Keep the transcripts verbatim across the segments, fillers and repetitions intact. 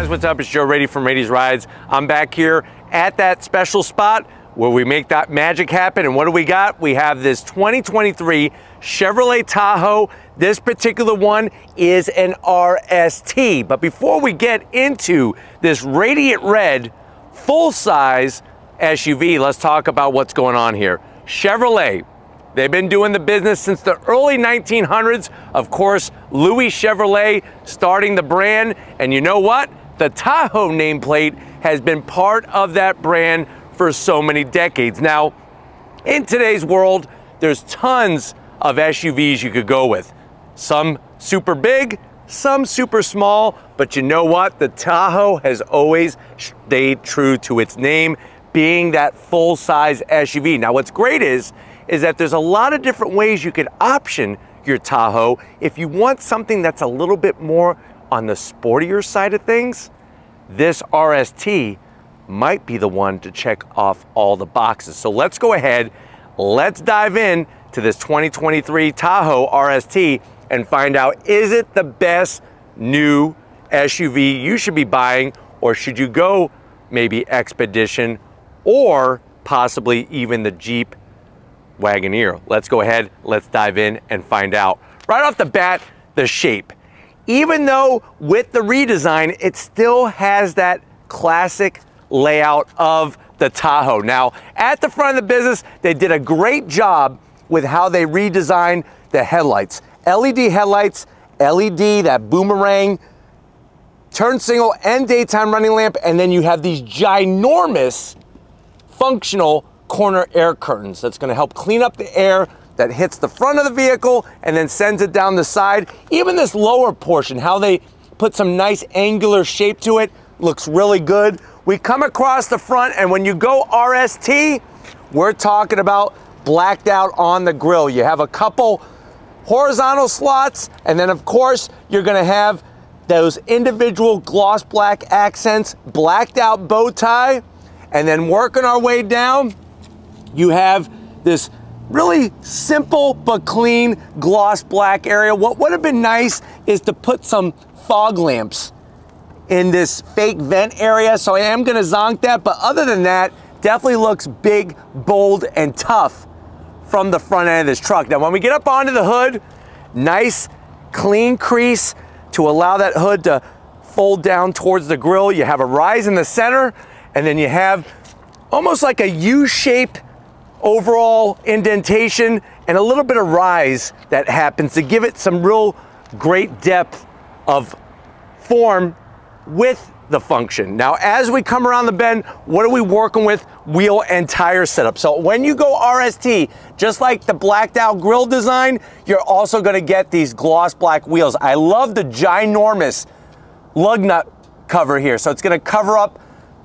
guys, what's up? It's Joe Rady from Rady's Rides. I'm back here at that special spot where we make that magic happen. And what do we got? We have this twenty twenty-three Chevrolet Tahoe. This particular one is an R S T. But before we get into this radiant red full-size S U V, let's talk about what's going on here. Chevrolet, they've been doing the business since the early nineteen hundreds. Of course, Louis Chevrolet starting the brand. And you know what? The Tahoe nameplate has been part of that brand for so many decades. Now, in today's world, there's tons of S U Vs you could go with. Some super big, some super small, but you know what? The Tahoe has always stayed true to its name, being that full-size S U V. Now, what's great is, is that there's a lot of different ways you could option your Tahoe. If you want something that's a little bit more on the sportier side of things, this R S T might be the one to check off all the boxes. So let's go ahead, let's dive in to this twenty twenty-three Tahoe R S T and find out, is it the best new S U V you should be buying, or should you go maybe Expedition or possibly even the Jeep Wagoneer? Let's go ahead, let's dive in and find out. Right off the bat, the shape. Even though with the redesign, it still has that classic layout of the Tahoe. Now, at the front of the business, they did a great job with how they redesigned the headlights. L E D headlights, L E D, that boomerang, turn signal and daytime running lamp, and then you have these ginormous functional corner air curtains that's gonna help clean up the air that hits the front of the vehicle and then sends it down the side. Even this lower portion, how they put some nice angular shape to it, looks really good. We come across the front, and when you go R S T, we're talking about blacked out on the grill. You have a couple horizontal slots, and then of course, you're gonna have those individual gloss black accents, blacked out bow tie, and then working our way down, you have this really simple but clean gloss black area. What would have been nice is to put some fog lamps in this fake vent area, so I am gonna zonk that, but other than that, definitely looks big, bold, and tough from the front end of this truck. Now, when we get up onto the hood, nice, clean crease to allow that hood to fold down towards the grill. You have a rise in the center, and then you have almost like a U-shaped overall indentation and a little bit of rise that happens to give it some real great depth of form with the function. Now, as we come around the bend, what are we working with? Wheel and tire setup. So when you go R S T, just like the blacked out grill design, you're also gonna get these gloss black wheels. I love the ginormous lug nut cover here. So it's gonna cover up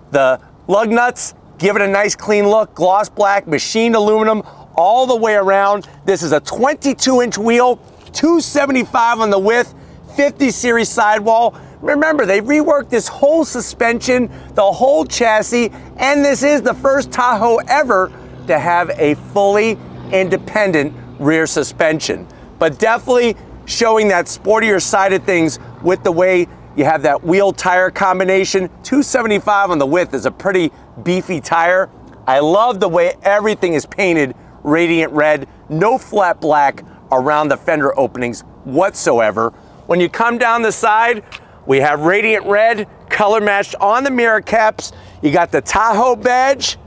the lug nuts, give it a nice clean look, gloss black, machined aluminum, all the way around. This is a twenty-two inch wheel, two seventy-five on the width, fifty series sidewall. Remember, they reworked this whole suspension, the whole chassis, and this is the first Tahoe ever to have a fully independent rear suspension. But definitely showing that sportier side of things with the way you have that wheel tire combination. two seventy-five on the width is a pretty beefy tire. I love the way everything is painted radiant red, no flat black around the fender openings whatsoever. When you come down the side, we have radiant red, color matched on the mirror caps. You got the Tahoe badge,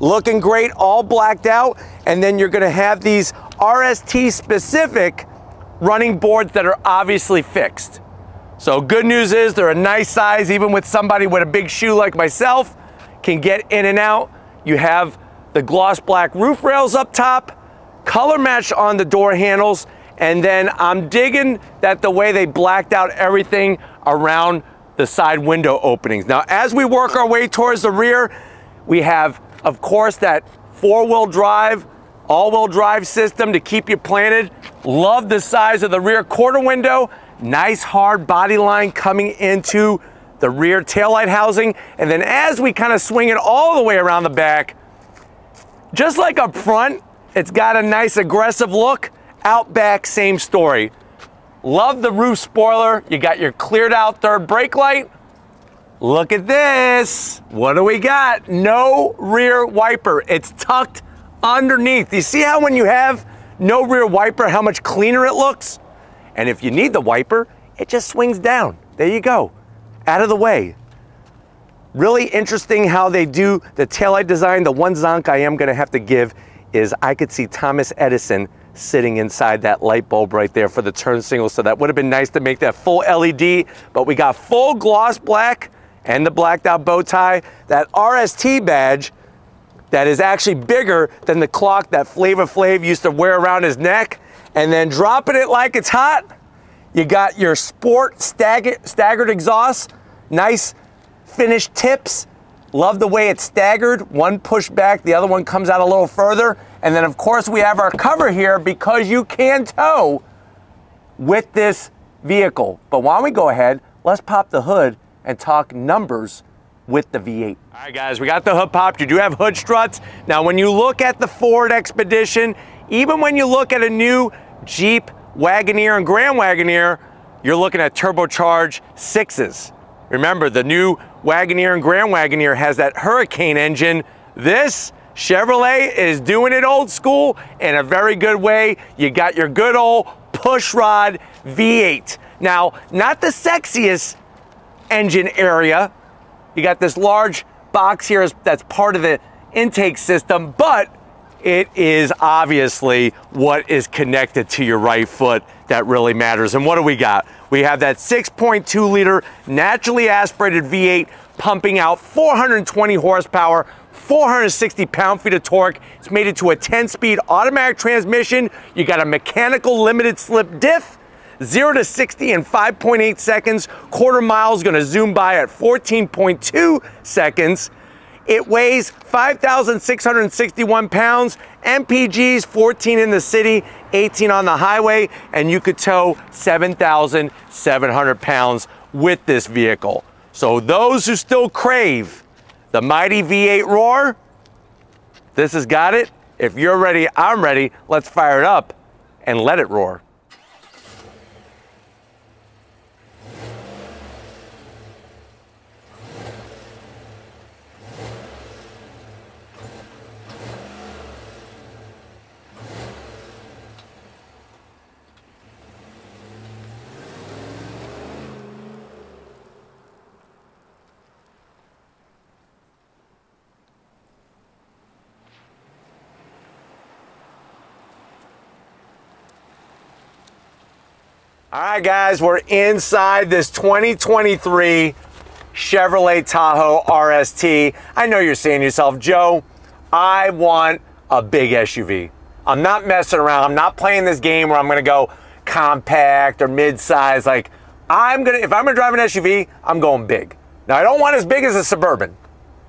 looking great, all blacked out. And then you're gonna have these R S T specific running boards that are obviously fixed. So good news is they're a nice size, even with somebody with a big shoe like myself, can get in and out. You have the gloss black roof rails up top, color matched on the door handles, and then I'm digging that the way they blacked out everything around the side window openings. Now, as we work our way towards the rear, we have, of course, that four-wheel drive, all-wheel drive system to keep you planted. Love the size of the rear quarter window. Nice hard body line coming into the rear taillight housing. And then as we kind of swing it all the way around the back, just like up front, it's got a nice aggressive look. Out back, same story. Love the roof spoiler. You got your cleared out third brake light, Look at this. What do we got? No rear wiper. It's tucked underneath. You see how when you have no rear wiper, how much cleaner it looks? And if you need the wiper, it just swings down. There you go. Out of the way. Really interesting how they do the taillight design. The one zonk I am going to have to give is I could see Thomas Edison sitting inside that light bulb right there for the turn signal. So that would have been nice to make that full L E D, but we got full gloss black and the blacked out bow tie. That R S T badge that is actually bigger than the clock that Flavor Flav used to wear around his neck. And then dropping it like it's hot, you got your sport stagger, staggered exhaust, nice finished tips. Love the way it's staggered. One push back, the other one comes out a little further. And then of course we have our cover here because you can tow with this vehicle. But why don't we go ahead, let's pop the hood and talk numbers with the V eight. All right guys, we got the hood popped. You do have hood struts. Now when you look at the Ford Expedition, even when you look at a new Jeep Wagoneer and Grand Wagoneer, you're looking at turbocharged sixes. Remember, the new Wagoneer and Grand Wagoneer has that Hurricane engine. This Chevrolet is doing it old school in a very good way. You got your good old pushrod V eight. Now, not the sexiest engine area. You got this large box here that's part of the intake system, but it is obviously what is connected to your right foot that really matters. And what do we got? We have that six point two liter naturally aspirated V eight pumping out four hundred twenty horsepower, four hundred sixty pound-feet of torque. It's made into a ten-speed automatic transmission. You got a mechanical limited slip diff, zero to sixty in five point eight seconds. Quarter mile is going to zoom by at fourteen point two seconds. It weighs five thousand six hundred sixty-one pounds, M P Gs, fourteen in the city, eighteen on the highway, and you could tow seven thousand seven hundred pounds with this vehicle. So those who still crave the mighty V eight roar, this has got it. If you're ready, I'm ready. Let's fire it up and let it roar. All right, guys, we're inside this twenty twenty-three Chevrolet Tahoe R S T. I know you're saying to yourself, Joe, I want a big S U V. I'm not messing around. I'm not playing this game where I'm going to go compact or mid-size. Like, I'm going to, if I'm going to drive an S U V, I'm going big. Now, I don't want as big as a Suburban.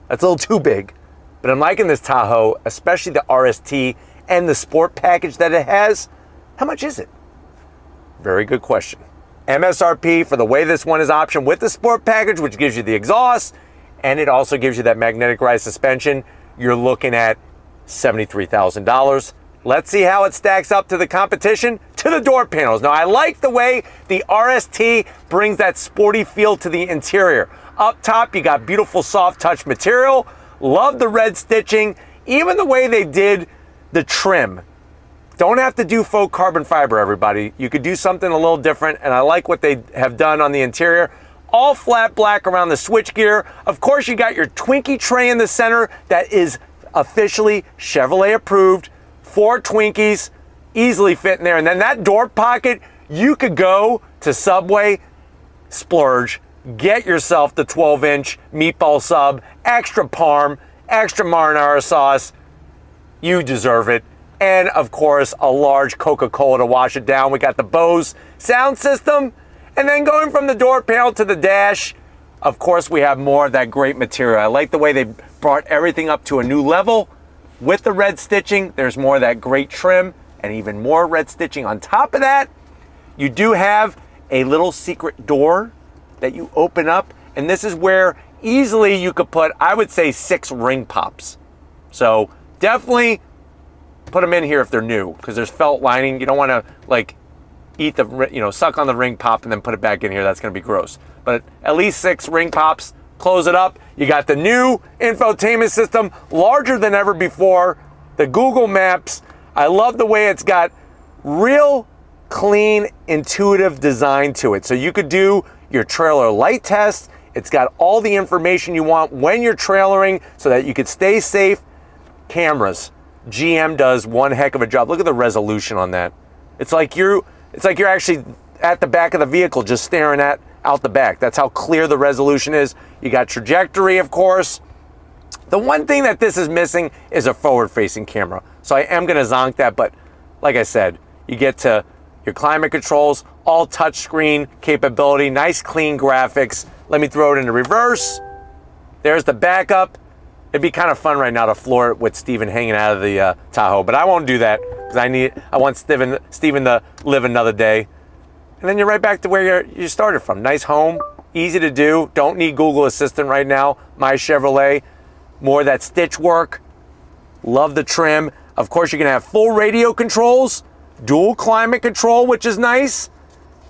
That's a little too big. But I'm liking this Tahoe, especially the R S T and the sport package that it has. How much is it? Very good question. M S R P for the way this one is optioned with the sport package, which gives you the exhaust, and it also gives you that magnetic ride suspension. You're looking at seventy-three thousand dollars. Let's see how it stacks up to the competition, to the door panels. Now, I like the way the R S T brings that sporty feel to the interior. Up top, you got beautiful soft touch material. Love the red stitching. Even the way they did the trim. Don't have to do faux carbon fiber, everybody. You could do something a little different, and I like what they have done on the interior. All flat black around the switchgear. Of course, you got your Twinkie tray in the center that is officially Chevrolet approved. Four Twinkies easily fit in there. And then that door pocket, you could go to Subway, splurge, get yourself the twelve inch meatball sub, extra parm, extra marinara sauce. You deserve it. And of course, a large Coca-Cola to wash it down. We got the Bose sound system. And then going from the door panel to the dash, of course, we have more of that great material. I like the way they brought everything up to a new level. With the red stitching, there's more of that great trim and even more red stitching. On top of that, you do have a little secret door that you open up. And this is where easily you could put, I would say, six ring pops. So definitely put them in here if they're new, because there's felt lining. You don't want to like eat the, you know, suck on the ring pop and then put it back in here. That's going to be gross. But at least six ring pops Close it up. You got the new infotainment system, larger than ever before, the Google Maps. I love the way it's got real clean, intuitive design to it. So you could do your trailer light test. It's got all the information you want when you're trailering so that you could stay safe. Cameras. G M does one heck of a job. Look at the resolution on that. It's like you're, it's like you're actually at the back of the vehicle just staring at out the back. That's how clear the resolution is. You got trajectory, of course. The one thing that this is missing is a forward-facing camera. So I am going to zonk that, but like I said, you get to your climate controls, all touchscreen capability, nice clean graphics. Let me throw it into reverse. There's the backup. It'd be kind of fun right now to floor it with Steven hanging out of the uh, Tahoe, but I won't do that because I need, I want Steven, Steven to live another day. And then you're right back to where you're, you started from. Nice home, easy to do. Don't need Google Assistant right now. My Chevrolet, more of that stitch work. Love the trim. Of course, you're gonna have full radio controls, dual climate control, which is nice.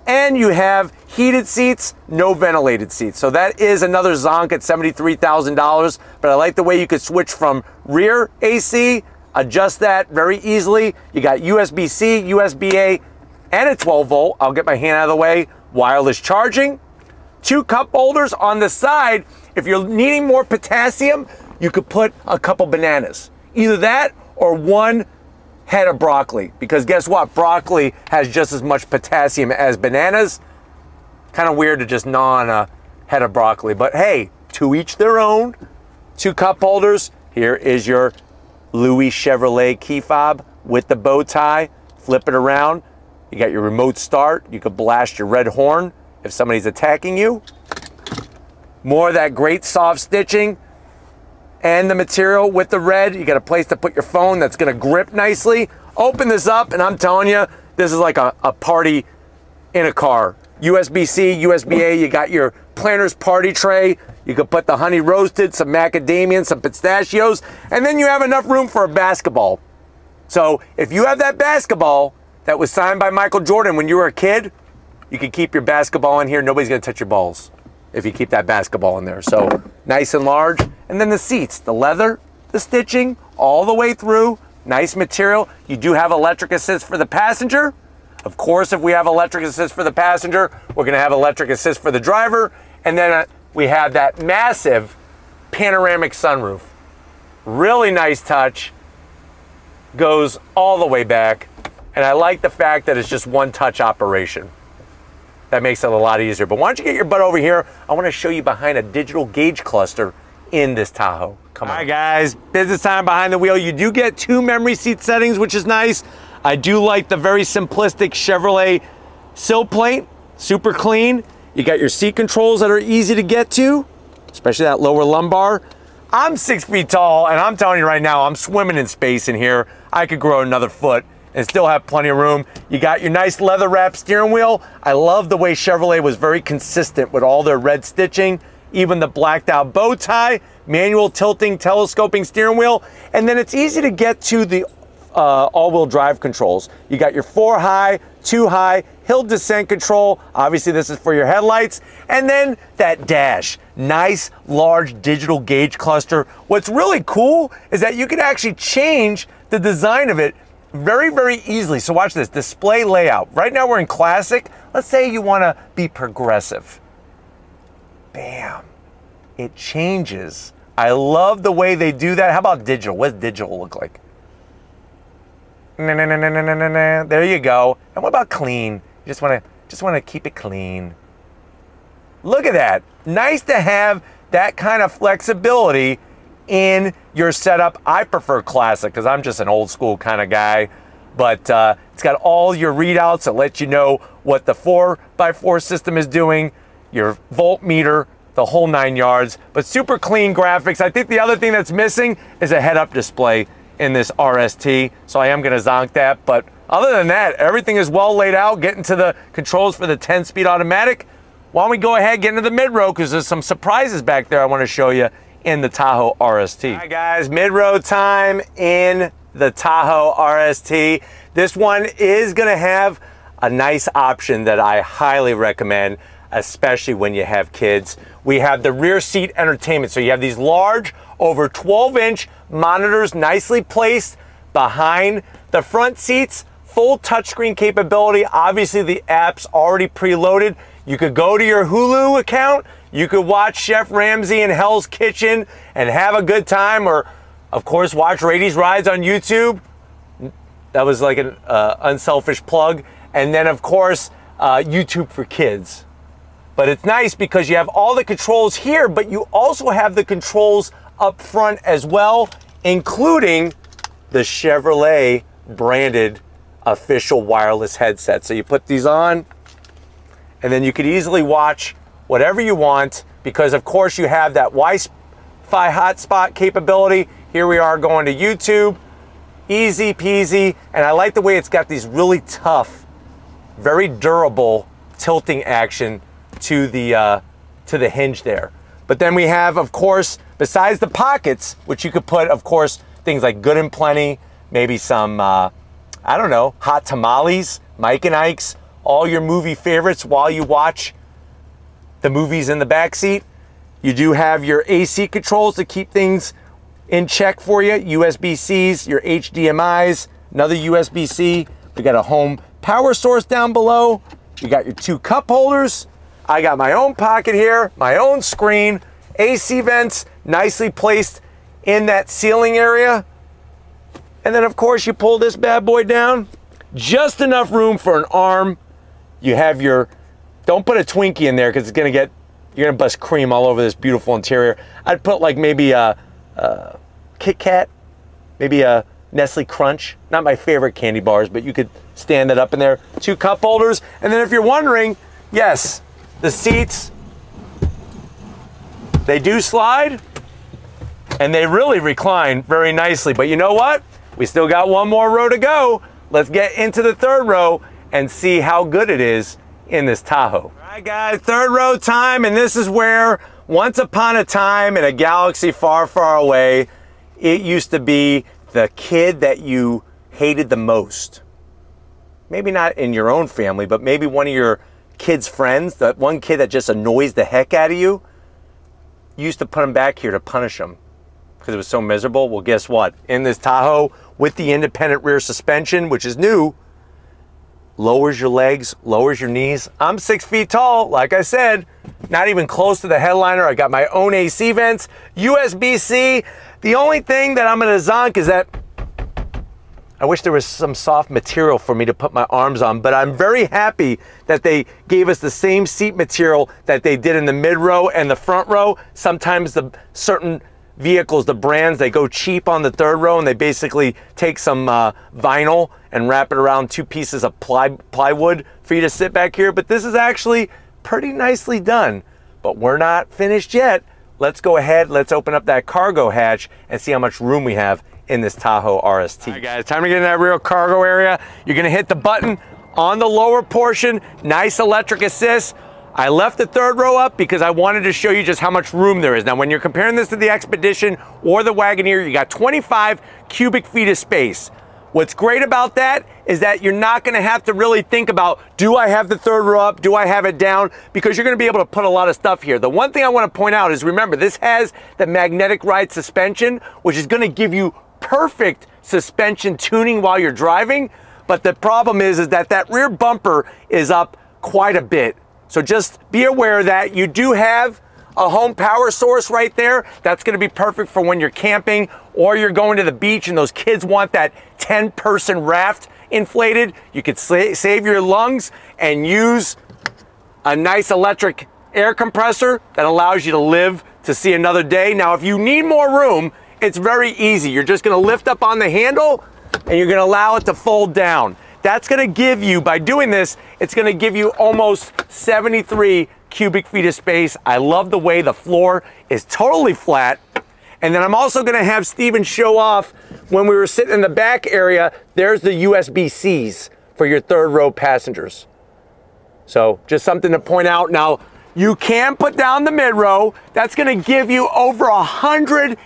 And you have heated seats, no ventilated seats. So that is another zonk at seventy-three thousand dollars, but I like the way you could switch from rear A C, adjust that very easily. You got U S B C, U S B A, and a twelve volt. I'll get my hand out of the way. Wireless charging, two cup holders on the side. If you're needing more potassium, you could put a couple bananas. Either that or one head of broccoli, because guess what? Broccoli has just as much potassium as bananas. Kind of weird to just gnaw on a head of broccoli, but hey, to each their own. Two cup holders. Here is your Louis Chevrolet key fob with the bow tie. Flip it around. You got your remote start. You could blast your red horn if somebody's attacking you. More of that great soft stitching. And the material with the red, you got a place to put your phone that's gonna grip nicely. Open this up and I'm telling you, this is like a, a party in a car. U S B C, U S B A, you got your planner's party tray. You could put the honey roasted, some macadamia, some pistachios, and then you have enough room for a basketball. So if you have that basketball that was signed by Michael Jordan when you were a kid, you can keep your basketball in here. Nobody's gonna touch your balls if you keep that basketball in there. So nice and large. And then the seats, the leather, the stitching, all the way through, nice material. You do have electric assist for the passenger. Of course, if we have electric assist for the passenger, we're gonna have electric assist for the driver. And then uh, we have that massive panoramic sunroof. Really nice touch, goes all the way back. And I like the fact that it's just one touch operation. That makes it a lot easier. But why don't you get your butt over here? I wanna show you behind a digital gauge cluster in this Tahoe. Come on. All right, guys, business time behind the wheel. You do get two memory seat settings, which is nice. I do like the very simplistic Chevrolet sill plate, super clean. You got your seat controls that are easy to get to, especially that lower lumbar. I'm six feet tall, and I'm telling you right now, I'm swimming in space in here. I could grow another foot and still have plenty of room. You got your nice leather wrapped steering wheel. I love the way Chevrolet was very consistent with all their red stitching, even the blacked out bow tie, manual tilting, telescoping steering wheel. And then it's easy to get to the uh, all-wheel drive controls. You got your four high, two high, hill descent control. Obviously this is for your headlights. And then that dash, nice large digital gauge cluster. What's really cool is that you can actually change the design of it very, very easily. So watch this, display layout. Right now we're in classic. Let's say you want to be progressive. Bam, it changes. I love the way they do that. How about digital? What does digital look like? Nah, nah, nah, nah, nah, nah, nah. There you go. And what about clean? You just want to just want to keep it clean. Look at that. Nice to have that kind of flexibility in your setup. I prefer classic because I'm just an old school kind of guy, but uh, it's got all your readouts that let you know what the four by four system is doing, your voltmeter, the whole nine yards, but super clean graphics. I think the other thing that's missing is a head-up display in this R S T, so I am going to zonk that, but other than that, everything is well laid out. Getting to the controls for the ten speed automatic. Why don't we go ahead and get into the mid-row, because there's some surprises back there I want to show you in the Tahoe R S T. All right, guys, mid-row time in the Tahoe R S T. This one is going to have a nice option that I highly recommend. especially when you have kids. We have the rear seat entertainment. So you have these large, over twelve inch monitors nicely placed behind the front seats, full touchscreen capability. Obviously the app's already preloaded. You could go to your Hulu account, you could watch Chef Ramsay and Hell's Kitchen and have a good time, or of course watch Rady's Rides on YouTube. That was like an uh, unselfish plug. And then of course, uh, YouTube for kids. But it's nice because you have all the controls here, but you also have the controls up front as well, including the Chevrolet branded official wireless headset. So you put these on and then you could easily watch whatever you want, because of course you have that Wi-Fi hotspot capability. Here we are going to YouTube, easy peasy. And I like the way it's got these really tough, very durable tilting action to the uh, to the hinge there. But then we have, of course, besides the pockets, which you could put, of course, things like Good and Plenty, maybe some, uh, I don't know, hot tamales, Mike and Ike's, all your movie favorites while you watch the movies in the back seat. You do have your A C controls to keep things in check for you, U S B Cs, your H D M Is, another U S B C. We got a home power source down below. You got your two cup holders. I got my own pocket here, my own screen, A C vents nicely placed in that ceiling area. And then of course you pull this bad boy down, just enough room for an arm. You have your, don't put a Twinkie in there because it's gonna get, you're gonna bust cream all over this beautiful interior. I'd put like maybe a, a Kit Kat, maybe a Nestle Crunch. Not my favorite candy bars, but you could stand that up in there. Two cup holders. And then if you're wondering, yes, the seats, they do slide and they really recline very nicely. But you know what? We still got one more row to go. Let's get into the third row and see how good it is in this Tahoe. All right, guys, third row time. And this is where once upon a time in a galaxy far, far away, it used to be the kid that you hated the most. Maybe not in your own family, but maybe one of your kids' friends, that one kid that just annoys the heck out of you. You used to put him back here to punish him because it was so miserable. Well, guess what? In this Tahoe, with the independent rear suspension, which is new, lowers your legs, lowers your knees. I'm six feet tall, like I said, not even close to the headliner. I got my own A C vents, U S B C. The only thing that I'm gonna zonk is that I wish there was some soft material for me to put my arms on, but I'm very happy that they gave us the same seat material that they did in the mid row and the front row. Sometimes the certain vehicles, the brands, they go cheap on the third row and they basically take some uh, vinyl and wrap it around two pieces of ply plywood for you to sit back here. But this is actually pretty nicely done, but we're not finished yet. Let's go ahead, let's open up that cargo hatch and see how much room we have in this Tahoe R S T. All right, guys, time to get in that rear cargo area. You're gonna hit the button on the lower portion, nice electric assist. I left the third row up because I wanted to show you just how much room there is. Now, when you're comparing this to the Expedition or the Wagoneer, you got twenty-five cubic feet of space. What's great about that is that you're not gonna have to really think about, do I have the third row up? Do I have it down? Because you're gonna be able to put a lot of stuff here. The one thing I wanna point out is, remember, this has the magnetic ride suspension, which is gonna give you perfect suspension tuning while you're driving. But the problem is, is that that rear bumper is up quite a bit. So just be aware that you do have a home power source right there. That's gonna be perfect for when you're camping or you're going to the beach and those kids want that ten person raft inflated. You could save your lungs and use a nice electric air compressor that allows you to live to see another day. Now, if you need more room, it's very easy. You're just gonna lift up on the handle and you're gonna allow it to fold down. That's gonna give you, by doing this, it's gonna give you almost seventy-three cubic feet of space. I love the way the floor is totally flat. And then I'm also gonna have Steven show off, when we were sitting in the back area, there's the U S B Cs for your third row passengers. So just something to point out. Now, you can put down the mid row. That's gonna give you over one hundred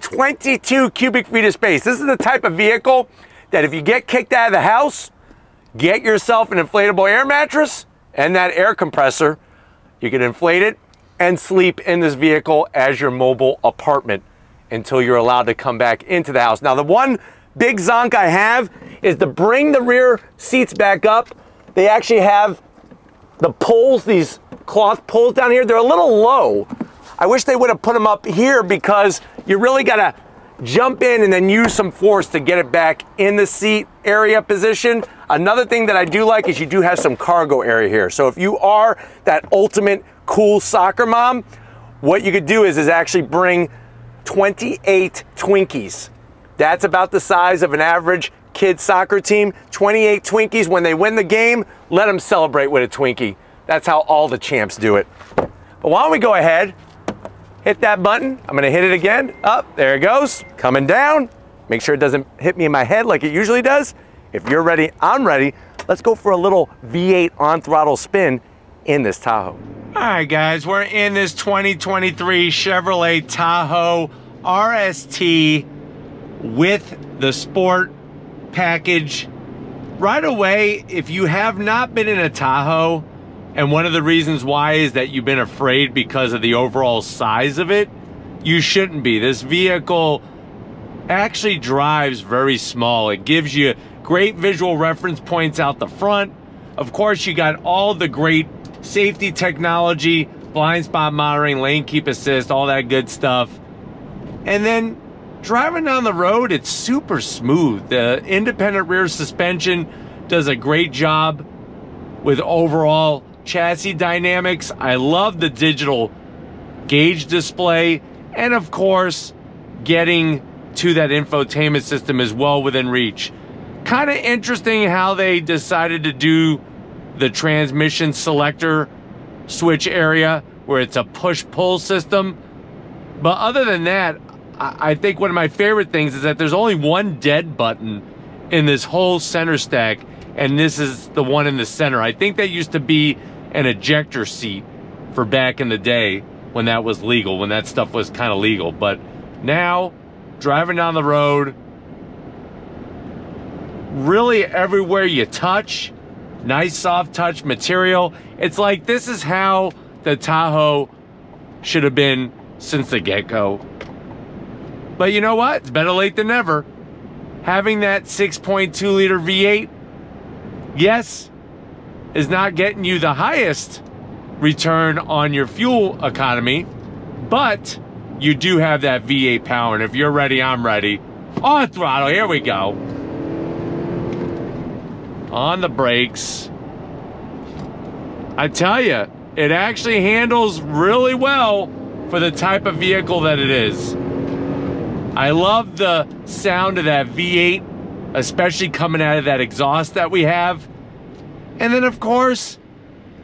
twenty-two cubic feet of space. This is the type of vehicle that if you get kicked out of the house, get yourself an inflatable air mattress and that air compressor. You can inflate it and sleep in this vehicle as your mobile apartment until you're allowed to come back into the house. Now, the one big zonk I have is to bring the rear seats back up. They actually have the poles, these cloth poles down here. They're a little low. I wish they would have put them up here because you really got to jump in and then use some force to get it back in the seat area position. Another thing that I do like is you do have some cargo area here. So if you are that ultimate cool soccer mom, what you could do is, is actually bring twenty-eight Twinkies. That's about the size of an average kid soccer team. twenty-eight Twinkies. When they win the game, let them celebrate with a Twinkie. That's how all the champs do it. But why don't we go ahead, hit that button. I'm gonna hit it again. Up, there it goes, coming down. Make sure it doesn't hit me in my head like it usually does. If you're ready, I'm ready. Let's go for a little V eight on-throttle spin in this Tahoe. All right, guys, we're in this twenty twenty-three Chevrolet Tahoe R S T with the Sport package. Right away, if you have not been in a Tahoe, and one of the reasons why is that you've been afraid because of the overall size of it, you shouldn't be. This vehicle actually drives very small. It gives you great visual reference points out the front. Of course, you got all the great safety technology, blind spot monitoring, lane keep assist, all that good stuff. And then driving down the road, it's super smooth. The independent rear suspension does a great job with overall chassis dynamics. I love the digital gauge display, and of course, getting to that infotainment system is well within reach. Kind of interesting how they decided to do the transmission selector switch area where it's a push-pull system. But other than that, I think one of my favorite things is that there's only one dead button in this whole center stack, and this is the one in the center. I think that used to be an ejector seat for back in the day when that was legal, when that stuff was kind of legal. But now, driving down the road, really everywhere you touch, nice soft touch material. It's like this is how the Tahoe should have been since the get-go. But you know what? It's better late than never. Having that six point two liter V eight, yes, is not getting you the highest return on your fuel economy, but you do have that V eight power, and if you're ready, I'm ready. On throttle, here we go. On the brakes. I tell you, it actually handles really well for the type of vehicle that it is. I love the sound of that V eight, especially coming out of that exhaust that we have. And then of course,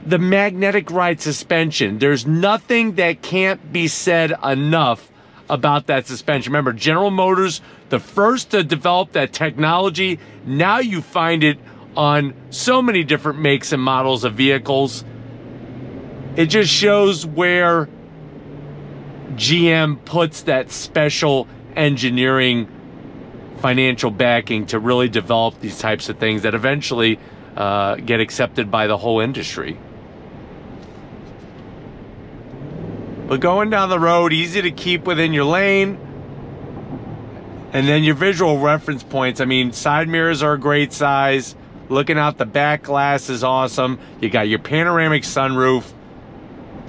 the magnetic ride suspension. There's nothing that can't be said enough about that suspension. Remember, General Motors, the first to develop that technology. Now you find it on so many different makes and models of vehicles. It just shows where G M puts that special engineering financial backing to really develop these types of things that eventually uh, get accepted by the whole industry. But going down the road, easy to keep within your lane. And then your visual reference points. I mean, side mirrors are a great size. Looking out the back glass is awesome. You got your panoramic sunroof.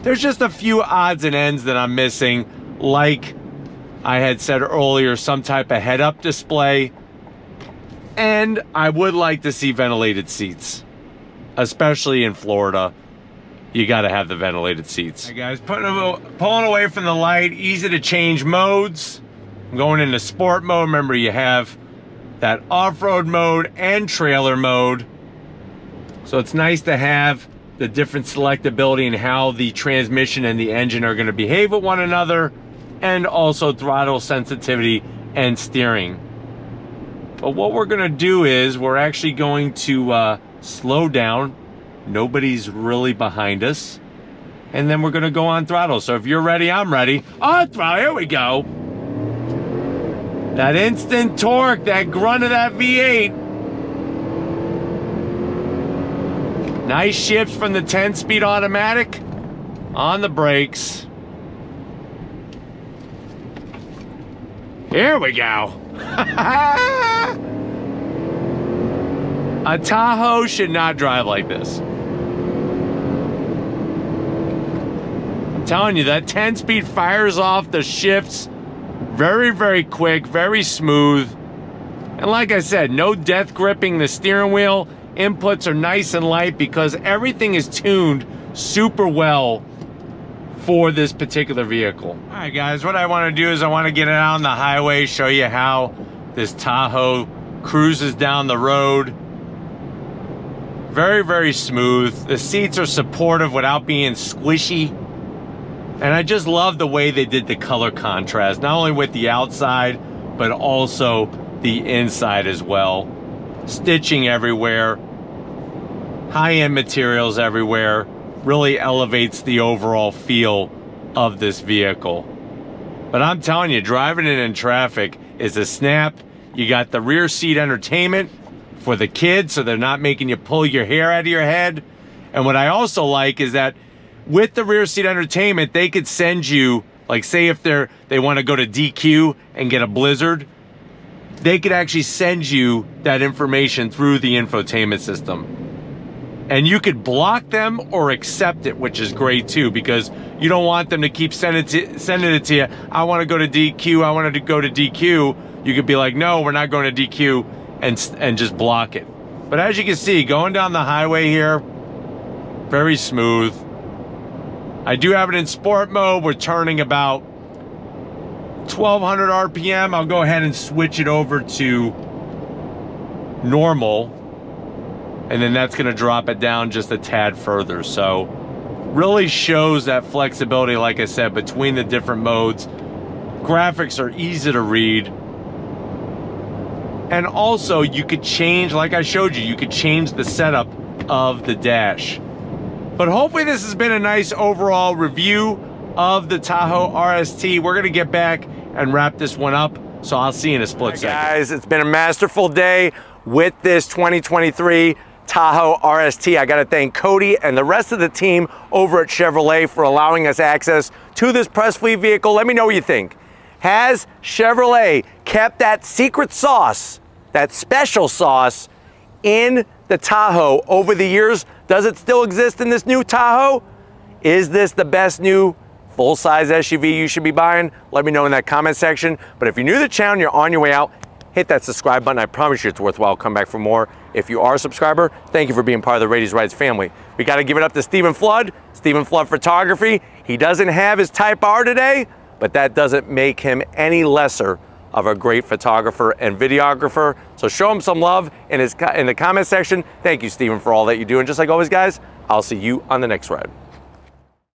There's just a few odds and ends that I'm missing. Like I had said earlier, some type of head-up display. And I would like to see ventilated seats. Especially in Florida. You got to have the ventilated seats. Hey guys, putting them, pulling away from the light, easy to change modes. I'm going into sport mode. Remember, you have that off-road mode and trailer mode. So it's nice to have the different selectability and how the transmission and the engine are going to behave with one another, and also throttle sensitivity and steering. But what we're going to do is we're actually going to uh, slow down. Nobody's really behind us. And then we're going to go on throttle. So if you're ready, I'm ready. On throttle, here we go. That instant torque, that grunt of that V eight. Nice shifts from the ten-speed automatic. on the brakes. Here we go. A Tahoe should not drive like this. I'm telling you, that ten speed fires off the shifts very, very quick, very smooth. And like I said, no death gripping the steering wheel. Inputs are nice and light because everything is tuned super well for this particular vehicle. All right, guys, what I want to do is I want to get it out on the highway, show you how this Tahoe cruises down the road. Very, very smooth. The seats are supportive without being squishy. And I just love the way they did the color contrast, not only with the outside, but also the inside as well. Stitching everywhere, high-end materials everywhere, really elevates the overall feel of this vehicle. But I'm telling you, driving it in traffic is a snap. You got the rear seat entertainment for the kids, so they're not making you pull your hair out of your head. And what I also like is that with the rear seat entertainment, they could send you, like say if they're, they want to go to D Q and get a Blizzard, they could actually send you that information through the infotainment system. And you could block them or accept it, which is great too, because you don't want them to keep sending it to, sending it to you. I want to go to D Q, I wanted to go to D Q. You could be like, no, we're not going to D Q, and, and just block it. But as you can see, going down the highway here, very smooth. I do have it in sport mode. We're turning about twelve hundred R P M. I'll go ahead and switch it over to normal, and then that's going to drop it down just a tad further. So really shows that flexibility, like I said, between the different modes. Graphics are easy to read, and also you could change, like I showed you, you could change the setup of the dash. But hopefully this has been a nice overall review of the Tahoe R S T. We're gonna get back and wrap this one up, so I'll see you in a split second. Guys, it's been a masterful day with this twenty twenty-three Tahoe R S T. I gotta thank Cody and the rest of the team over at Chevrolet for allowing us access to this press fleet vehicle. Let me know what you think. Has Chevrolet kept that secret sauce, that special sauce, in the Tahoe over the years? Does it still exist in this new Tahoe? Is this the best new full-size S U V you should be buying? Let me know in that comment section. But if you're new to the channel and you're on your way out, hit that subscribe button. I promise you it's worthwhile. Come back for more. If you are a subscriber, thank you for being part of the Rady's Rides family. We got to give it up to Steven Flood, Steven Flood Photography. He doesn't have his Type R today, but that doesn't make him any lesser of a great photographer and videographer. So show him some love in, his, in the comment section. Thank you, Steven, for all that you do. And just like always, guys, I'll see you on the next ride.